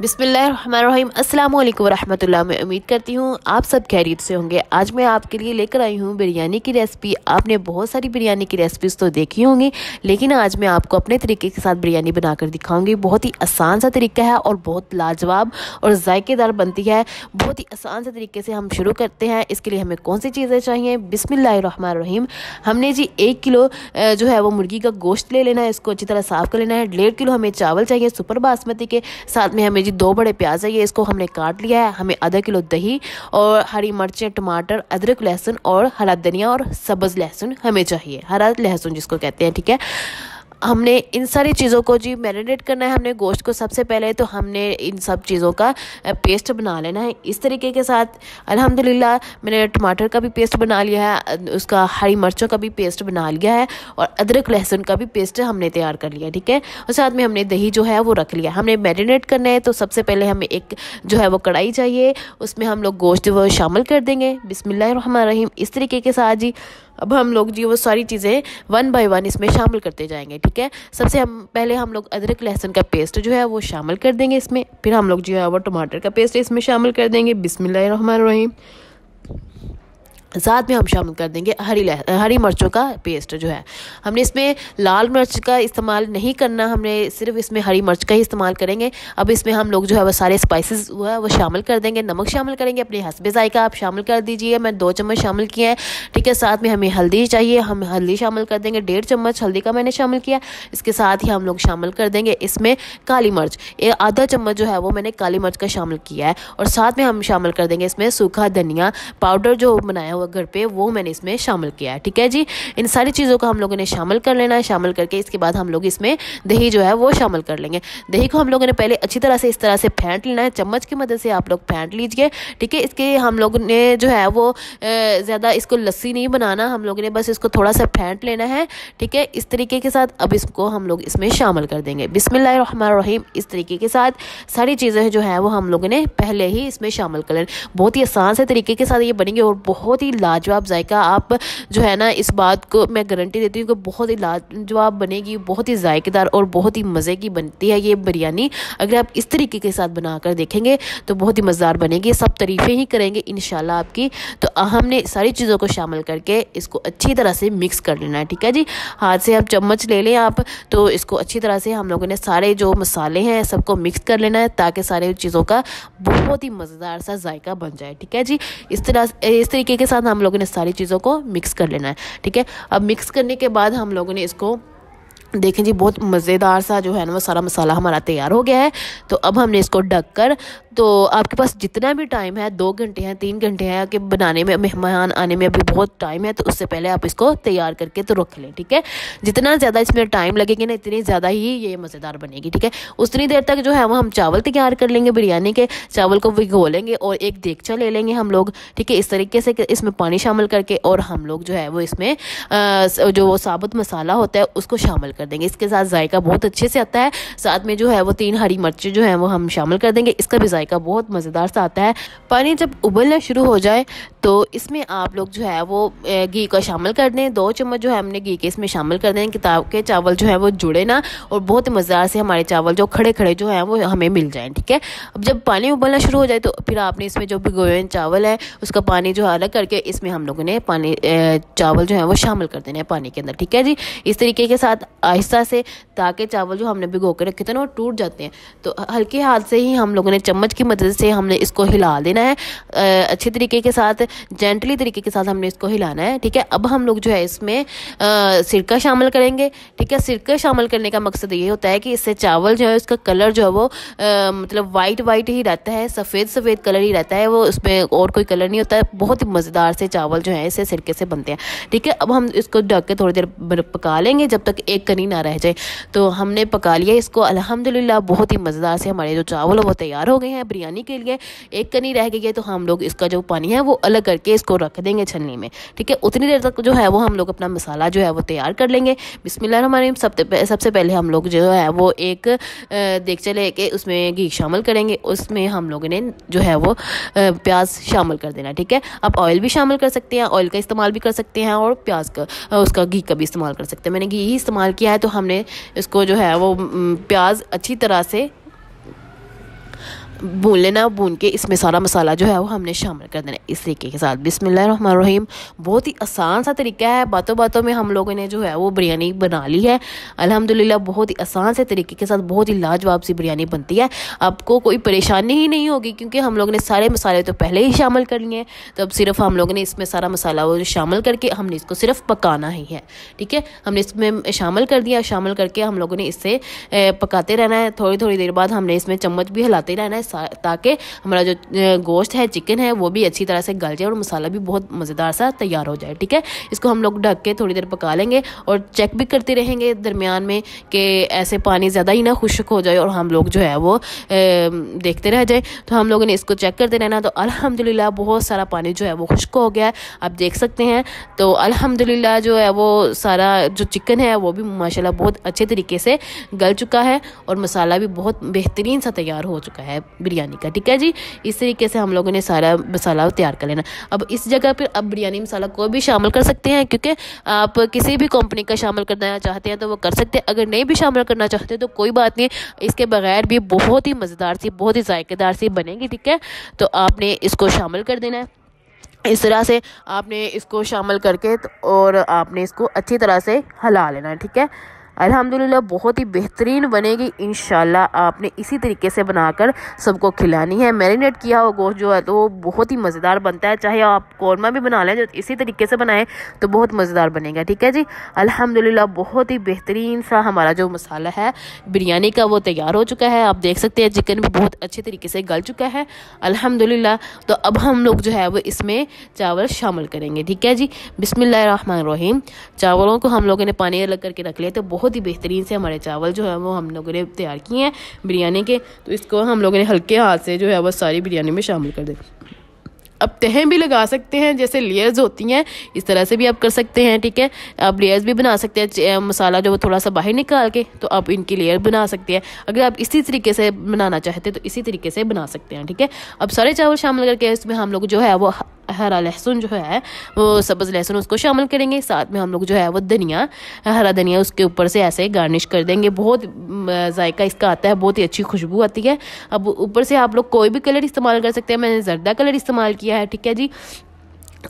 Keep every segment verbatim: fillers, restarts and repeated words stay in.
बिस्मिल्लाहिर्रहमानिर्रहीम, अस्सलामुअलैकुम वरहमतुल्लाह। मैं उम्मीद करती हूँ आप सब खैरियत से होंगे। आज मैं आपके लिए लेकर आई हूँ बिरयानी की रेसिपी। आपने बहुत सारी बिरयानी की रेसिपीज़ तो देखी होंगी, लेकिन आज मैं आपको अपने तरीके के साथ बिरयानी बनाकर दिखाऊंगी। बहुत ही आसान सा तरीका है और बहुत लाजवाब और जायकेदार बनती है। बहुत ही आसान से तरीके से हम शुरू करते हैं। इसके लिए हमें कौन सी चीज़ें चाहिए? बिस्मिल्लाहिर्रहमानिर्रहीम, हमने जी एक किलो जो है वो मुर्गी का गोश्त ले लेना है। इसको अच्छी तरह साफ़ कर लेना है। डेढ़ किलो हमें चावल चाहिए सुपर बासमती के। साथ में हमें जी दो बड़े प्याज है, ये इसको हमने काट लिया है। हमें आधा किलो दही और हरी मिर्चें, टमाटर, अदरक, लहसुन और हरा धनिया और सब्ज़ लहसुन हमें चाहिए, हरा लहसुन जिसको कहते हैं। ठीक है, हमने इन सारी चीज़ों को जी मैरिनेट करना है। हमने गोश्त को सबसे पहले तो हमने इन सब चीज़ों का पेस्ट बना लेना है इस तरीके के साथ। अल्हम्दुलिल्लाह मैंने टमाटर का भी पेस्ट बना लिया है, उसका हरी मिर्चों का भी पेस्ट बना लिया है और अदरक लहसुन का भी पेस्ट हमने तैयार कर लिया। ठीक है, और साथ में हमने दही जो है वो रख लिया। हमने मैरिनेट करना है तो सबसे पहले हमें एक जो है वो कढ़ाई चाहिए, उसमें हम लोग गोश्त वो शामिल कर देंगे। बिस्मिल्लाहिर्रहमानिर्रहीम, इस तरीके के साथ जी अब हम लोग जी वो सारी चीज़ें वन बाय वन इसमें शामिल करते जाएंगे। ठीक है, सबसे हम पहले हम लोग अदरक लहसुन का पेस्ट जो है वो शामिल कर देंगे इसमें। फिर हम लोग जो है वो टमाटर का पेस्ट इसमें शामिल कर देंगे। बिस्मिल्लाहिर्रहमानिर्रहीम, साथ में हम शामिल कर देंगे हरी हरी मिर्चों का पेस्ट जो है। हमने इसमें लाल मिर्च का इस्तेमाल नहीं करना, हमने सिर्फ इसमें हरी मिर्च का ही इस्तेमाल करेंगे। अब इसमें हम लोग जो है वह सारे स्पाइसेस जो है वो शामिल कर देंगे। नमक शामिल करेंगे, अपने हस्बे जायका आप शामिल कर दीजिए। मैं दो चम्मच शामिल किए हैं। ठीक है, साथ में हमें हल्दी चाहिए, हम हल्दी शामिल कर देंगे। डेढ़ चम्मच हल्दी का मैंने शामिल किया। इसके साथ ही हम लोग शामिल कर देंगे इसमें काली मिर्च, आधा चम्मच जो है वो मैंने काली मिर्च का शामिल किया है। और साथ में हम शामिल कर देंगे इसमें सूखा धनिया पाउडर जो बनाया हुआ घर पे, वो मैंने इसमें शामिल किया है। ठीक है जी, इन सारी चीज़ों को हम लोगों ने शामिल कर लेना है। शामिल करके इसके बाद हम लोग इसमें दही जो है वो शामिल कर लेंगे। दही को हम लोगों ने पहले अच्छी तरह से इस तरह से फेंट लेना है, चम्मच की मदद से आप लोग फेंट लीजिए। ठीक है, इसके हम लोगों ने जो है वो ज़्यादा इसको लस्सी नहीं बनाना, हम लोगों ने बस इसको थोड़ा सा फेंट लेना है। ठीक है, इस तरीके के साथ अब इसको हम लोग इसमें शामिल कर देंगे। बिस्मिल्लाहिर्रहमानिर्रहीम, इस तरीके के साथ सारी चीज़ें जो है वो हम लोगों ने पहले ही इसमें शामिल कर लेना। बहुत ही आसान से तरीके के साथ ये बनेंगे और बहुत ही लाजवाब जायका, आप जो है ना इस बात को मैं गारंटी देती हूँ कि बहुत ही लाजवाब बनेगी, बहुत ही जायकेदार और बहुत ही मज़े की बनती है ये बिरयानी। अगर आप इस तरीके के साथ बनाकर देखेंगे तो बहुत ही मज़ेदार बनेगी, सब तारीफ़ें ही करेंगे इंशाल्लाह आपकी। तो हमने सारी चीज़ों को शामिल करके इसको अच्छी तरह से मिक्स कर लेना है। ठीक है जी, हाथ से आप चम्मच ले लें आप, तो इसको अच्छी तरह से हम लोगों ने सारे जो मसाले हैं सबको मिक्स कर लेना है ताकि सारे चीज़ों का बहुत ही मज़ेदार सा जायका बन जाए। ठीक है जी, इस तरह इस तरीके के साथ हम लोगों ने सारी चीज़ों को मिक्स कर लेना है। ठीक है, अब मिक्स करने के बाद हम लोगों ने इसको देखें जी, बहुत मज़ेदार सा जो है ना वो सारा मसाला हमारा तैयार हो गया है। तो अब हमने इसको ढक कर, तो आपके पास जितना भी टाइम है, दो घंटे हैं, तीन घंटे हैं, कि बनाने में मेहमान आने में अभी बहुत टाइम है, तो उससे पहले आप इसको तैयार करके तो रख लें। ठीक है, जितना ज़्यादा इसमें टाइम लगेगा ना इतनी ज़्यादा ही ये मज़ेदार बनेगी। ठीक है, उतनी देर तक जो है वो हम चावल तैयार कर लेंगे बिरयानी के। चावल को भिगो लेंगे और एक देगचा ले लेंगे हम लोग। ठीक है, इस तरीके से इसमें पानी शामिल करके और हम लोग जो है वो इसमें जो साबुत मसाला होता है उसको शामिल कर देंगे। इसके साथ जायका बहुत अच्छे से आता है। साथ में जो है वो तीन हरी मिर्चें जो हैं वो हम शामिल कर देंगे, इसका भी जायका बहुत मज़ेदार सा आता है। पानी जब उबलना शुरू हो जाए तो इसमें आप लोग जो है वो घी का शामिल कर दें। दो चम्मच जो है हमने घी के इसमें शामिल कर दें किताब के चावल जो है वो जुड़े ना, और बहुत मज़ेदार से हमारे चावल जो खड़े खड़े जो हैं वो हमें मिल जाएँ। ठीक है, अब जब पानी उबलना शुरू हो जाए तो फिर आपने इसमें जो भिगोए चावल है उसका पानी जो है अलग करके इसमें हम लोगों ने पानी चावल जो है वो शामिल कर देने हैं पानी के अंदर। ठीक है जी, इस तरीके के साथ आहिस्ता से, ताकि चावल जो हमने भिगो के रखे थे ना वो टूट जाते हैं, तो हल्के हाथ से ही हम लोगों ने चम्मच की मदद से हमने इसको हिला देना है। अच्छे तरीके के साथ, जेंटली तरीके के साथ हमने इसको हिलाना है। ठीक है, अब हम लोग जो है इसमें आ, सिरका शामिल करेंगे। ठीक है, सिरका शामिल करने का मकसद ये होता है कि इससे चावल जो है उसका कलर जो है वो आ, मतलब वाइट वाइट ही रहता है, सफ़ेद सफ़ेद कलर ही रहता है, वो उसमें और कोई कलर नहीं होता है। बहुत ही मज़ेदार से चावल जो है इससे सिरके से बनते हैं। ठीक है, अब हम इसको ढक के थोड़ी देर पका लेंगे जब तक एक कनी ना रह जाए। तो हमने पका लिया इसको अल्हम्दुलिल्लाह, बहुत ही मज़ेदार से हमारे जो चावल है वो तैयार हो गए हैं बिरयानी के लिए। एक कनी रह गई है तो हम लोग इसका जो पानी है वो अलग करके इसको रख देंगे छलनी में। ठीक है, उतनी देर तक जो है वो हम लोग अपना मसाला जो है वो तैयार कर लेंगे। बिस्मिल्लाहिर्रहमानिर्रहीम, सब सबसे पहले हम लोग जो है वो एक देगचा लेके उसमें घी शामिल करेंगे, उसमें हम लोगों ने जो है वो प्याज शामिल कर देना। ठीक है, आप ऑयल भी शामिल कर सकते हैं, ऑयल का इस्तेमाल भी कर सकते हैं और प्याज का उसका घी का भी इस्तेमाल कर सकते हैं। मैंने घी ही इस्तेमाल किया है। तो हमने इसको जो है वो प्याज अच्छी तरह से भून लेना। भून के इसमें सारा मसाला जो है वो हमने शामिल कर देना इस तरीके के साथ। बिस्मिल्लाहिर्रहमानिर्रहीम। बहुत ही आसान सा तरीका है, बातों बातों में हम लोगों ने जो है वो बिरयानी बना ली है अल्हम्दुलिल्लाह। बहुत ही आसान से तरीके के साथ बहुत ही लाजवाब सी बिरयानी बनती है, आपको कोई परेशानी ही नहीं होगी क्योंकि हम लोगों ने सारे मसाले तो पहले ही शामिल कर लिए हैं। तो अब सिर्फ हम लोगों ने इसमें सारा मसाला वो शामिल करके हमने इसको सिर्फ पकाना ही है। ठीक है, हमने इसमें शामिल कर दिया। शामिल करके हम लोगों ने इससे पकाते रहना है। थोड़ी थोड़ी देर बाद हमने इसमें चम्मच भी हिलाते रहना है ताकि हमारा जो गोश्त है, चिकन है, वो भी अच्छी तरह से गल जाए और मसाला भी बहुत मज़ेदार सा तैयार हो जाए। ठीक है, इसको हम लोग ढक के थोड़ी देर पका लेंगे और चेक भी करते रहेंगे दरमियान में कि ऐसे पानी ज़्यादा ही ना खुश्क हो जाए और हम लोग जो है वो देखते रह जाए। तो हम लोगों ने इसको चेक करते रहना। तो अल्हम्दुलिल्लाह बहुत सारा पानी जो है वो खुश्क हो गया है, आप देख सकते हैं। तो अल्हम्दुलिल्लाह जो है वो सारा जो चिकन है वो भी माशाल्लाह बहुत अच्छे तरीके से गल चुका है और मसाला भी बहुत बेहतरीन सा तैयार हो चुका है बिरयानी का। ठीक है जी, इस तरीके से हम लोगों ने सारा मसाला तैयार कर लेना। अब इस जगह पर आप बिरयानी मसाला को भी शामिल कर सकते हैं क्योंकि आप किसी भी कंपनी का शामिल करना चाहते हैं तो वो कर सकते हैं। अगर नहीं भी शामिल करना चाहते हैं तो कोई बात नहीं, इसके बगैर भी बहुत ही मज़ेदार सी, बहुत ही जायकेदार सी बनेगी। ठीक है, तो आपने इसको शामिल कर देना है। इस तरह से आपने इसको शामिल करके और आपने इसको अच्छी तरह से हिला लेना है। ठीक है, अल्हम्दुलिल्लाह बहुत ही बेहतरीन बनेगी इंशाल्लाह। आपने इसी तरीके से बनाकर सबको खिलानी है। मैरिनेट किया हुआ गोश्त जो है तो वो बहुत ही मज़ेदार बनता है, चाहे आप कौरमा भी बना लें जो इसी तरीके से बनाएं तो बहुत मज़ेदार बनेगा। ठीक है जी, अल्हम्दुलिल्लाह बहुत ही बेहतरीन सा हमारा जो मसाला है बिरयानी का वो तैयार हो चुका है। आप देख सकते हैं चिकन भी बहुत अच्छे तरीके से गल चुका है अल्हम्दुलिल्लाह। तो अब हम लोग जो है वो इसमें चावल शामिल करेंगे। ठीक है जी, बिस्मिल्लाहिर्रहमानिर्रहीम। चावलों को हम लोगों ने पानी अलग करके रख लिया। तो बहुत ही बेहतरीन से हमारे चावल जो है वो हम लोगों ने तैयार किए हैं बिरयानी के। तो इसको हम लोगों ने हल्के हाथ से जो है वो सारी बिरयानी में शामिल कर दें। अब तहें भी लगा सकते हैं, जैसे लेयर्स होती हैं इस तरह से भी आप कर सकते हैं। ठीक है, आप लेयर्स भी बना सकते हैं। मसाला जो थोड़ा सा बाहर निकाल के तो आप इनकी लेयर बना सकते हैं। अगर आप इसी तरीके से बनाना चाहते हैं तो इसी तरीके से बना सकते हैं। ठीक है, अब सारे चावल शामिल करके इसमें हम लोग जो है वो हरा लहसुन जो है वो सब्ज़ लहसुन उसको शामिल करेंगे। साथ में हम लोग जो है वो धनिया, हरा धनिया उसके ऊपर से ऐसे गार्निश कर देंगे। बहुत जायका इसका आता है, बहुत ही अच्छी खुशबू आती है। अब ऊपर से आप लोग कोई भी कलर इस्तेमाल कर सकते हैं। मैंने जर्दा कलर इस्तेमाल किया है। ठीक है जी,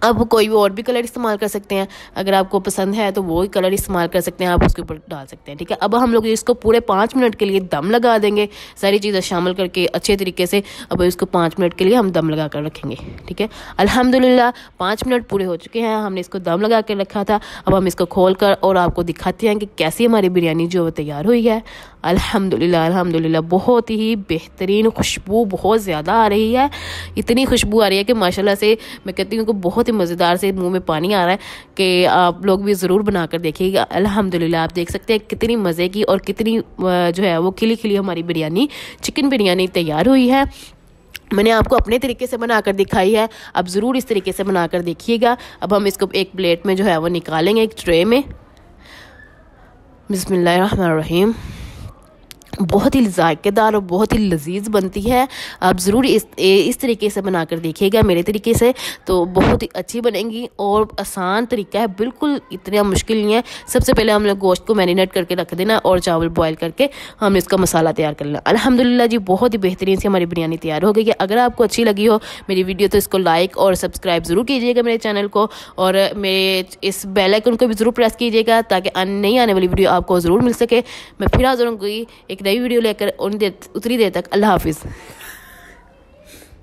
आप कोई भी और भी कलर इस्तेमाल कर सकते हैं। अगर आपको पसंद है तो वो ही कलर इस्तेमाल कर सकते हैं, आप उसके ऊपर डाल सकते हैं। ठीक है, अब हम लोग इसको पूरे पाँच मिनट के लिए दम लगा देंगे। सारी चीज़ें शामिल करके अच्छे तरीके से अब इसको पाँच मिनट के लिए हम दम लगा कर रखेंगे। ठीक है, अल्हम्दुलिल्लाह पाँच मिनट पूरे हो चुके हैं, हमने इसको दम लगा कर रखा था। अब हम इसको खोल कर और आपको दिखाते हैं कि कैसी हमारी बिरयानी जो तैयार हुई है। अल्हम्दुलिल्लाह अल्हम्दुलिल्लाह बहुत ही बेहतरीन, खुशबू बहुत ज़्यादा आ रही है। इतनी खुशबू आ रही है कि माशाल्लाह से मैं कहती हूँ कि बहुत मज़ेदार से मुंह में पानी आ रहा है कि आप लोग भी ज़रूर बनाकर देखिएगा। अल्हम्दुलिल्लाह आप देख सकते हैं कितनी मज़े की और कितनी जो है वो खिली खिली हमारी बिरयानी, चिकन बिरयानी तैयार हुई है। मैंने आपको अपने तरीके से बनाकर दिखाई है, आप ज़रूर इस तरीके से बनाकर देखिएगा। अब हम इसको एक प्लेट में जो है वो निकालेंगे, एक ट्रे में। बिस्मिल्लाहिर्रहमानिर्रहीम। बहुत ही जायकेदार और बहुत ही लजीज बनती है, आप ज़रूर इस इस तरीके से बनाकर देखिएगा मेरे तरीके से। तो बहुत ही अच्छी बनेगी और आसान तरीका है, बिल्कुल इतना मुश्किल नहीं है। सबसे पहले हम लोग गोश्त को मैरिनेट करके रख देना और चावल बॉयल करके हम इसका मसाला तैयार कर लेना। अल्हम्दुलिल्लाह जी बहुत ही बेहतरीन से हमारी बिरयानी तैयार हो गई है। अगर आपको अच्छी लगी हो मेरी वीडियो तो इसको लाइक और सब्सक्राइब ज़रूर कीजिएगा मेरे चैनल को, और मेरे इस बेल आइकन को भी ज़रूर प्रेस कीजिएगा ताकि नई आने वाली वीडियो आपको ज़रूर मिल सके। मैं फिर हाजिर होंगी एक नई वीडियो लेकर उन देर उतनी देर तक अल्लाह हाफिज़।